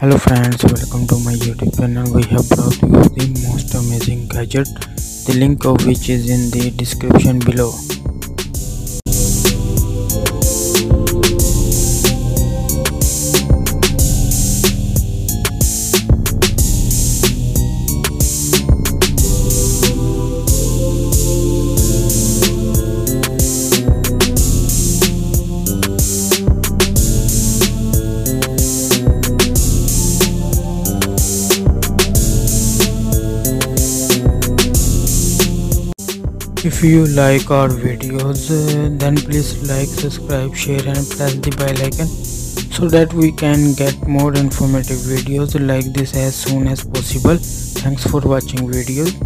Hello friends, welcome to my YouTube channel. We have brought you the most amazing gadget, the link of which is in the description below. If you like our videos, then please like, subscribe, share and press the bell icon so that we can get more informative videos like this as soon as possible. Thanks for watching videos.